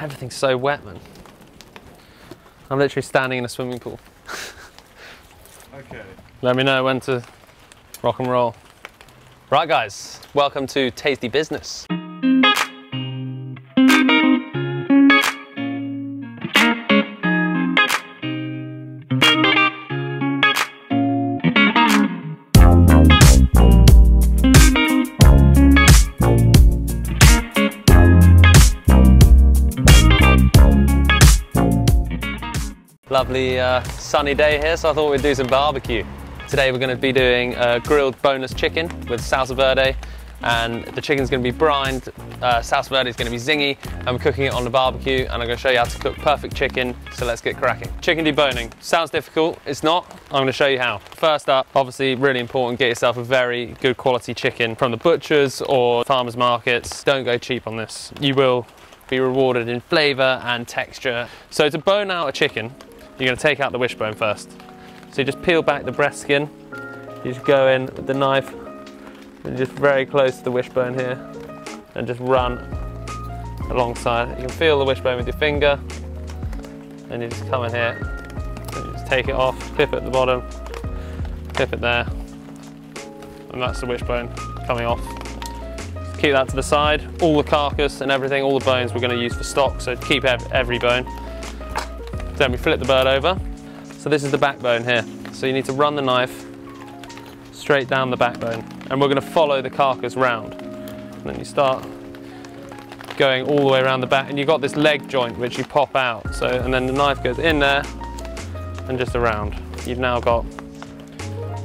Everything's so wet, man. I'm literally standing in a swimming pool. Okay. Let me know when to rock and roll. Right, guys, welcome to Tasty Business. Lovely sunny day here, so I thought we'd do some barbecue. Today we're going to be doing grilled boneless chicken with salsa verde, and the chicken's going to be brined, salsa verde's going to be zingy, and we're cooking it on the barbecue, and I'm going to show you how to cook perfect chicken, so let's get cracking. Chicken deboning. Sounds difficult, it's not. I'm going to show you how. First up, obviously really important, get yourself a very good quality chicken from the butchers or farmers markets. Don't go cheap on this. You will be rewarded in flavour and texture. So to bone out a chicken, you're going to take out the wishbone first. So you just peel back the breast skin, you just go in with the knife, and just very close to the wishbone here, and just run alongside. You can feel the wishbone with your finger, and you just come in here, and you just take it off, clip it at the bottom, clip it there, and that's the wishbone coming off. Just keep that to the side. All the carcass and everything, all the bones we're going to use for stock, so keep every bone. Then we flip the bird over. So this is the backbone here. So you need to run the knife straight down the backbone, and we're going to follow the carcass round. And then you start going all the way around the back, and you've got this leg joint which you pop out. So, and then the knife goes in there and just around. You've now got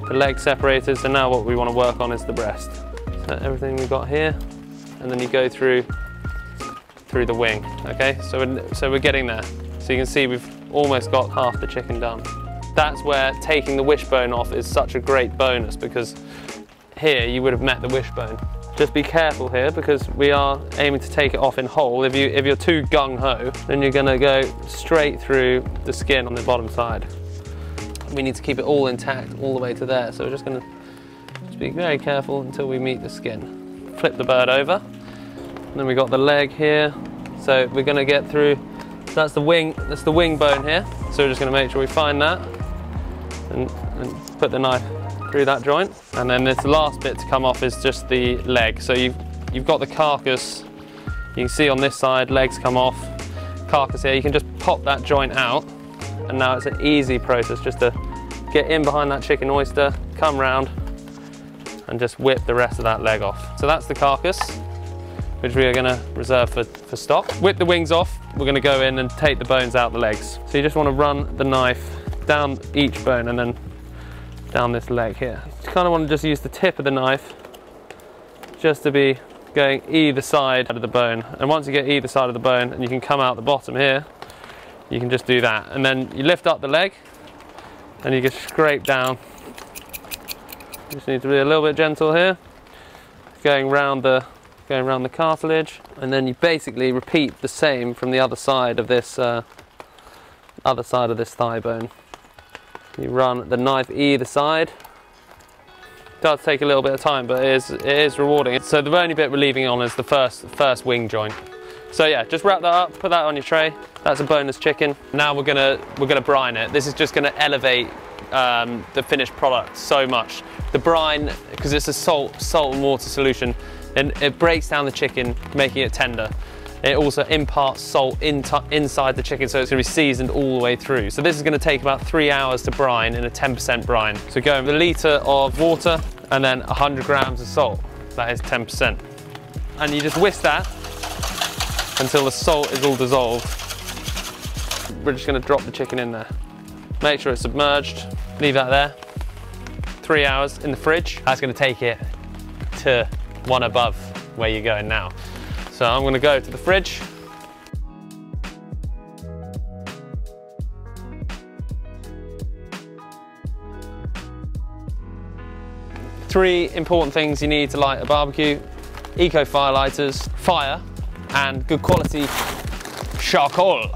the leg separated, so now what we want to work on is the breast. So everything we've got here, and then you go through the wing, okay? So we're getting there. So you can see we've almost got half the chicken done. That's where taking the wishbone off is such a great bonus, because here you would have met the wishbone. Just be careful here, because we are aiming to take it off in whole. If you're too gung-ho, then you're gonna go straight through the skin on the bottom side. We need to keep it all intact all the way to there, so we're just gonna be very careful until we meet the skin. Flip the bird over, and then we got the leg here. So we're gonna get through. That's the wing. That's the wing bone here. So we're just going to make sure we find that, and put the knife through that joint. And then this last bit to come off is just the leg. So you've got the carcass. You can see on this side, legs come off. Carcass here. You can just pop that joint out, and now it's an easy process just to get in behind that chicken oyster, come round, and just whip the rest of that leg off. So that's the carcass, which we are going to reserve for stock. Whip the wings off. We're going to go in and take the bones out the legs. So you just want to run the knife down each bone, and then down this leg here. You kind of want to just use the tip of the knife just to be going either side of the bone. And once you get either side of the bone, and you can come out the bottom here, you can just do that. And then you lift up the leg, and you just scrape down. You just need to be a little bit gentle here, going round the cartilage, and then you basically repeat the same from the other side of this thigh bone. You run the knife either side. It does take a little bit of time, but it is rewarding. So the only bit we're leaving on is the first wing joint. So yeah, just wrap that up, put that on your tray. That's a boneless chicken. Now we're gonna brine it. This is just gonna elevate the finished product so much. The brine, because it's a salt and water solution, and it breaks down the chicken, making it tender. It also imparts salt inside the chicken, so it's going to be seasoned all the way through. So this is going to take about 3 hours to brine in a 10% brine. So go with a litre of water and then 100 grams of salt. That is 10%. And you just whisk that until the salt is all dissolved. We're just going to drop the chicken in there. Make sure it's submerged. Leave that there. 3 hours in the fridge. That's going to take it to one above where you're going now. So I'm going to go to the fridge. Three important things you need to light a barbecue: eco fire lighters, fire, and good quality charcoal.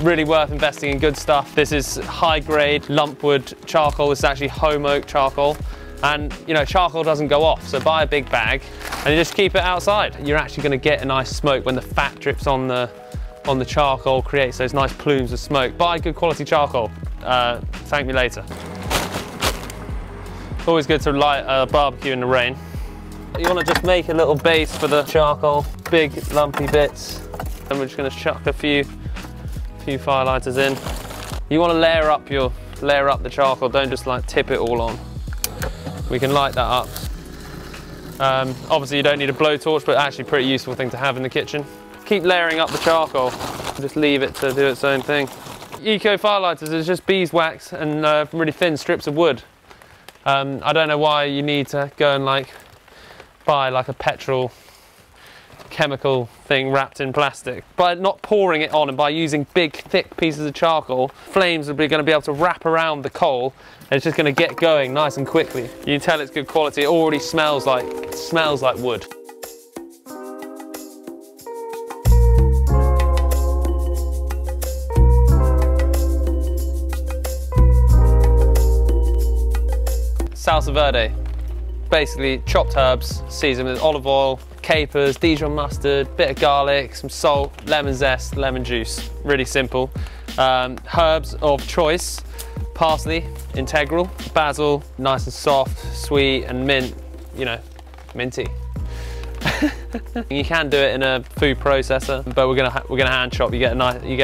Really worth investing in good stuff. This is high grade lumpwood charcoal. This is actually home oak charcoal. And you know, charcoal doesn't go off, so buy a big bag and you just keep it outside. You're actually going to get a nice smoke when the fat drips on the on the charcoal creates those nice plumes of smoke. Buy good quality charcoal. Thank me later. Always good to light a barbecue in the rain. You want to just make a little base for the charcoal, big lumpy bits. Then we're just going to chuck a few firelighters in. You want to layer up the charcoal. Don't just like tip it all on. We can light that up. Obviously you don't need a blowtorch, but actually pretty useful thing to have in the kitchen. Keep layering up the charcoal. Just leave it to do its own thing. Eco firelighters is just beeswax and really thin strips of wood. I don't know why you need to go and like buy like a petrol chemical thing wrapped in plastic. By not pouring it on and by using big thick pieces of charcoal, flames are going to be able to wrap around the coal and it's just going to get going nice and quickly. You can tell it's good quality. It already smells like wood. Salsa verde, basically chopped herbs, season with olive oil, capers, Dijon mustard, bit of garlic, some salt, lemon zest, lemon juice. Really simple. Herbs of choice, parsley, integral, basil, nice and soft, sweet, and mint, you know, minty. You can do it in a food processor, but we're gonna hand chop. You get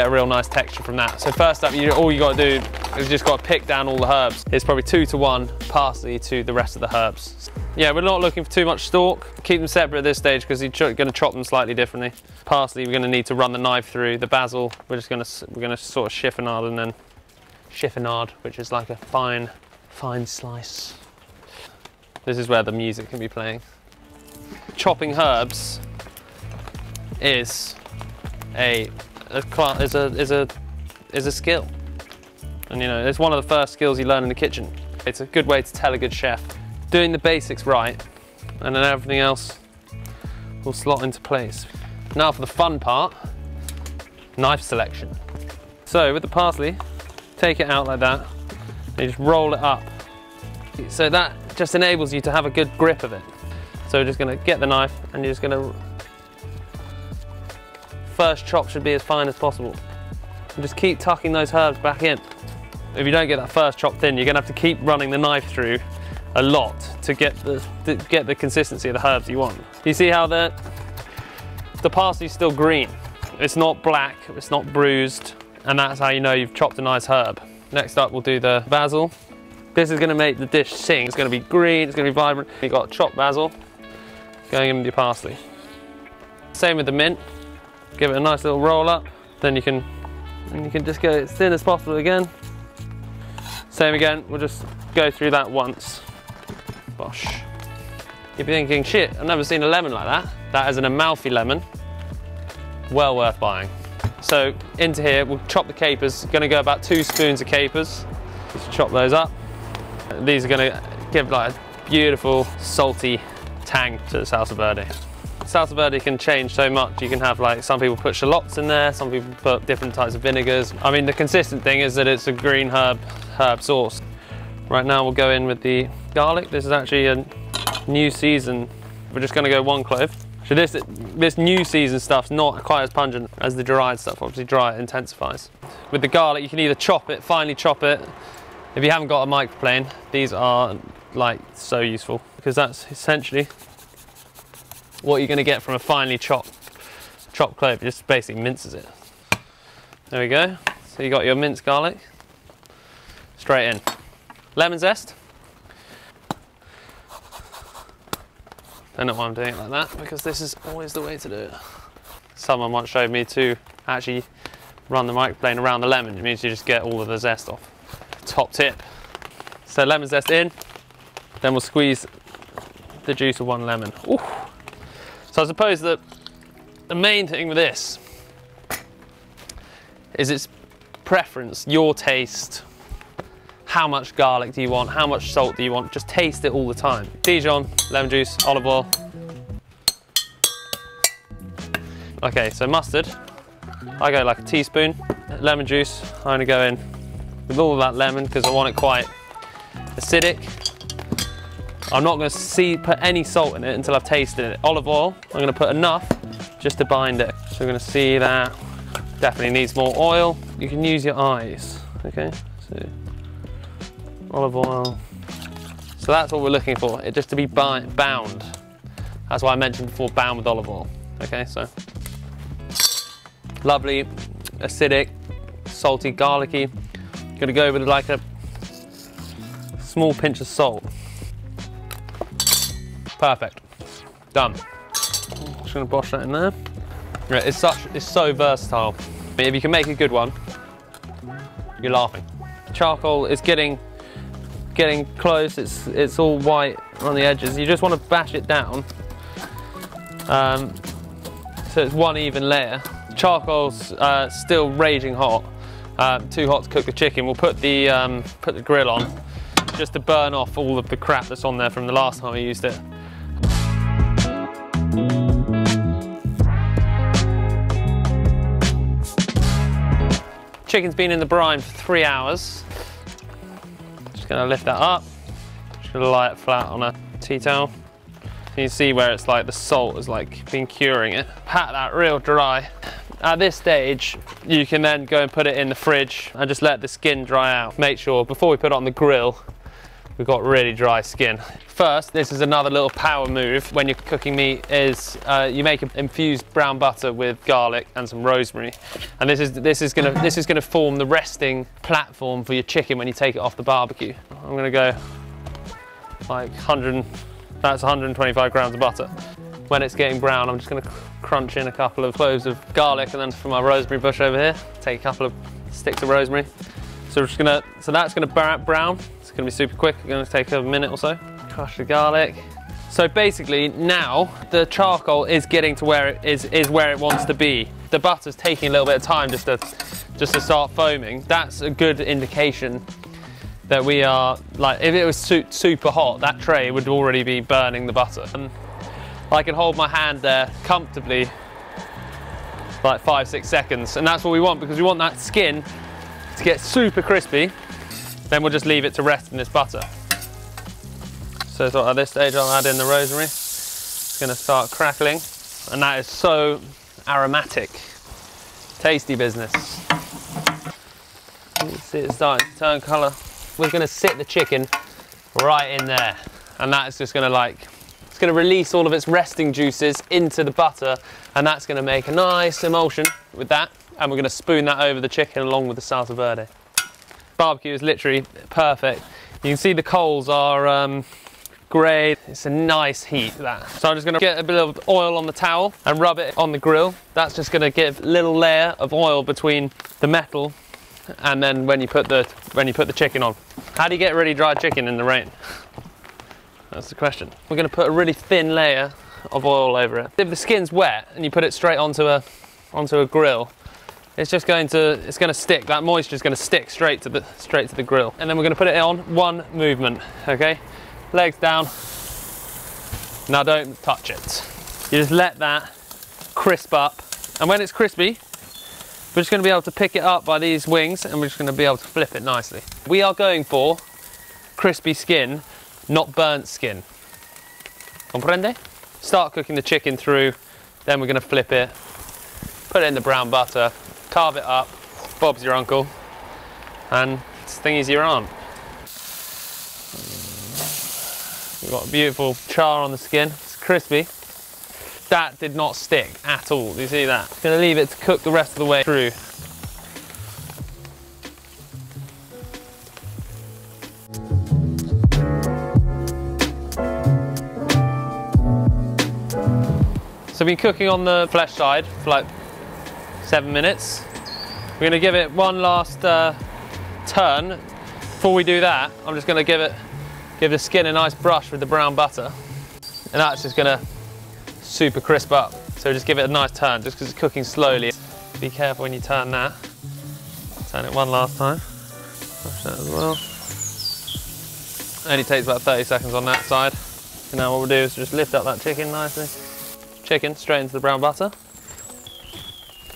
a real nice texture from that. So first up, all you got to do is just got to pick down all the herbs. It's probably 2 to 1 parsley to the rest of the herbs. Yeah, we're not looking for too much stalk. Keep them separate at this stage because you're going to chop them slightly differently. Parsley, we're going to need to run the knife through. The basil, we're going to sort of chiffonade, and then chiffonade, which is like a fine slice. This is where the music can be playing. Chopping herbs is a skill, and you know it's one of the first skills you learn in the kitchen. It's a good way to tell a good chef. Doing the basics right, and then everything else will slot into place. Now for the fun part, knife selection. So with the parsley, take it out like that, and you just roll it up. So that just enables you to have a good grip of it. So we're just going to get the knife and you're just going to... First chop should be as fine as possible. And just keep tucking those herbs back in. If you don't get that first chop thin, you're going to have to keep running the knife through a lot to get the consistency of the herbs you want. You see how the parsley's still green. It's not black, it's not bruised, and that's how you know you've chopped a nice herb. Next up we'll do the basil. This is going to make the dish sing. It's going to be green, it's going to be vibrant. You've got chopped basil going in with your parsley. Same with the mint. Give it a nice little roll up. Then you can just go as thin as possible again. Same again, we'll just go through that once. Bosh. You'd be thinking, shit, I've never seen a lemon like that. That is an Amalfi lemon. Well worth buying. So into here, we'll chop the capers. Gonna go about 2 spoons of capers. Just chop those up. These are gonna give like a beautiful salty tang to the salsa verde. Salsa verde can change so much. You can have like, some people put shallots in there, some people put different types of vinegars. I mean, the consistent thing is that it's a green herb sauce. Right now we'll go in with the garlic. This is actually a new season. We're just gonna go 1 clove. So this new season stuff's not quite as pungent as the dried stuff. Obviously dry, it intensifies. With the garlic, you can either chop it, finely chop it. If you haven't got a microplane, these are like so useful, because that's essentially what you're going to get from a finely chopped clove. It just basically minces it. There we go. So you got your minced garlic straight in. Lemon zest. Don't know why I'm doing it like that, because this is always the way to do it. Someone once showed me to actually run the microplane around the lemon. It means you just get all of the zest off. Top tip. So lemon zest in. Then we'll squeeze the juice of 1 lemon. Ooh. So I suppose that the main thing with this is it's preference, your taste. How much garlic do you want? How much salt do you want? Just taste it all the time. Dijon, lemon juice, olive oil. Okay, so mustard. I go like a teaspoon. Lemon juice, I'm gonna go in with all of that lemon because I want it quite acidic. I'm not going to put any salt in it until I've tasted it. Olive oil, I'm going to put enough just to bind it. So we're going to see that Definitely needs more oil. You can use your eyes, okay? So, olive oil. So that's what we're looking for, it just to be bound. That's why I mentioned before, bound with olive oil. Okay, so lovely, acidic, salty, garlicky. Gonna go with like a small pinch of salt. Perfect, done. Just gonna bosh that in there. It's so versatile. If you can make a good one, you're laughing. Charcoal is getting close. It's all white on the edges. You just want to bash it down, so it's one even layer. Charcoal's still raging hot, too hot to cook the chicken. We'll put the grill on just to burn off all of the crap that's on there from the last time I used it. Chicken's been in the brine for 3 hours. Just gonna lift that up. Just gonna lie it flat on a tea towel. You can see where it's like the salt has like been curing it. Pat that real dry. At this stage, you can then go and put it in the fridge and just let the skin dry out. Make sure before we put it on the grill, we've got really dry skin. First, this is another little power move when you're cooking meat is you make an infused brown butter with garlic and some rosemary. And this is gonna form the resting platform for your chicken when you take it off the barbecue. I'm gonna go like 100, that's 125 grams of butter. When it's getting brown, I'm just gonna crunch in a couple of cloves of garlic, and then from my rosemary bush over here, take a couple of sticks of rosemary. So we're just gonna, so that's gonna brown. It's gonna be super quick. It's gonna take a minute or so. Crush the garlic. So basically now the charcoal is getting to where it is where it wants to be. The butter's taking a little bit of time just to start foaming. That's a good indication that we are, like, if it was super hot, that tray would already be burning the butter. And I can hold my hand there comfortably, like 5-6 seconds, and that's what we want, because we want that skin to get super crispy. Then we'll just leave it to rest in this butter. So at this stage I'll add in the rosemary. It's gonna start crackling, and that is so aromatic. Tasty business. You can see it starting to turn color. We're gonna sit the chicken right in there, and that is just gonna it's gonna release all of its resting juices into the butter, and that's gonna make a nice emulsion with that. And we're gonna spoon that over the chicken along with the salsa verde. Barbecue is literally perfect. You can see the coals are grey. It's a nice heat, that. So I'm just gonna get a bit of oil on the towel and rub it on the grill. That's just gonna give a little layer of oil between the metal and then when you put the chicken on. How do you get really dry chicken in the rain? That's the question. We're gonna put a really thin layer of oil over it. If the skin's wet and you put it straight onto a grill, it's just going to stick. That moisture's going to stick straight to the grill. And then we're going to put it on one movement, okay? Legs down. Now don't touch it. You just let that crisp up. And when it's crispy, we're just going to be able to pick it up by these wings, and we're just going to be able to flip it nicely. We are going for crispy skin, not burnt skin. Comprende? Start cooking the chicken through, then we're going to flip it, put it in the brown butter, carve it up. Bob's your uncle, and Thingy's your aunt. We've got a beautiful char on the skin. It's crispy. That did not stick at all. Do you see that? I'm gonna leave it to cook the rest of the way through. So I've been cooking on the flesh side for like 7 minutes. We're going to give it one last turn. Before we do that, I'm just going to give the skin a nice brush with the brown butter, and that's just going to super crisp up. So just give it a nice turn, just because it's cooking slowly. Be careful when you turn that. Turn it one last time. Brush that as well. Only takes about 30 seconds on that side. And now what we'll do is just lift up that chicken nicely. Chicken straight into the brown butter.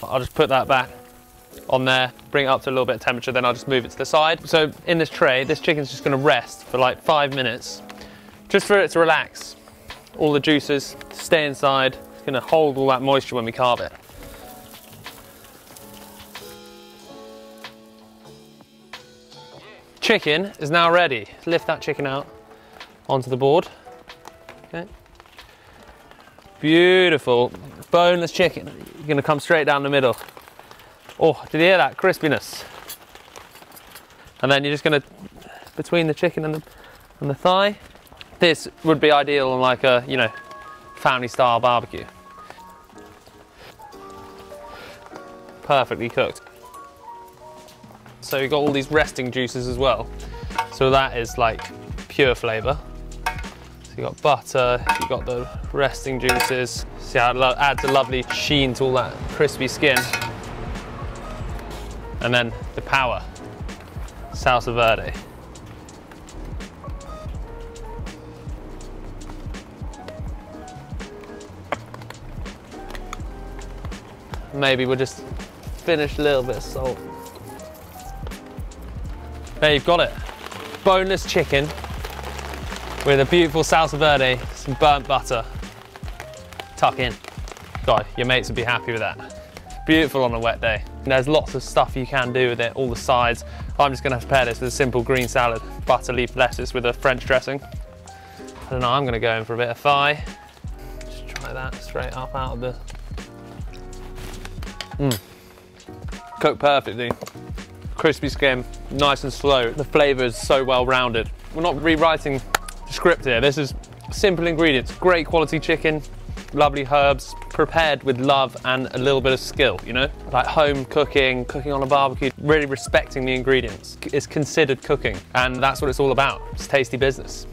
I'll just put that back on there, bring it up to a little bit of temperature, then I'll just move it to the side. So in this tray, this chicken's just gonna rest for like 5 minutes, just for it to relax. All the juices stay inside. It's gonna hold all that moisture when we carve it. chicken is now ready. Lift that chicken out onto the board. Okay. Beautiful, boneless chicken. You're gonna come straight down the middle. Oh, did you hear that crispiness? And then you're just gonna, between the chicken and the thigh, this would be ideal on like a, you know, family style barbecue. Perfectly cooked. So you've got all these resting juices as well. So that is like pure flavour. So you've got butter, you've got the resting juices. See how it adds a lovely sheen to all that crispy skin. And then the power, salsa verde. Maybe we'll just finish a little bit of salt. There you've got it. Boneless chicken with a beautiful salsa verde, some burnt butter. Tuck in. God, your mates would be happy with that. Beautiful on a wet day. And there's lots of stuff you can do with it, all the sides. I'm just gonna have to pair this with a simple green salad, butter leaf lettuce with a French dressing. I don't know, I'm gonna go in for a bit of thigh. Just try that straight up out of the... Cooked perfectly. Crispy skin, nice and slow. The flavour is so well rounded. We're not rewriting the script here. This is simple ingredients, great quality chicken, lovely herbs, prepared with love and a little bit of skill, you know? Like home cooking, cooking on a barbecue, really respecting the ingredients. It's considered cooking, and that's what it's all about. It's tasty business.